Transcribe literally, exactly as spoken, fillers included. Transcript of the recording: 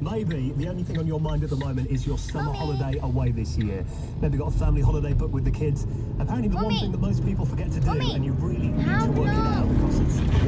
Maybe the only thing on your mind at the moment is your summer Mommy. holiday away this year. Maybe got a family holiday book with the kids. Apparently the Mommy. one thing that most people forget to do, Mommy. and you really need How to work no. it out because it's...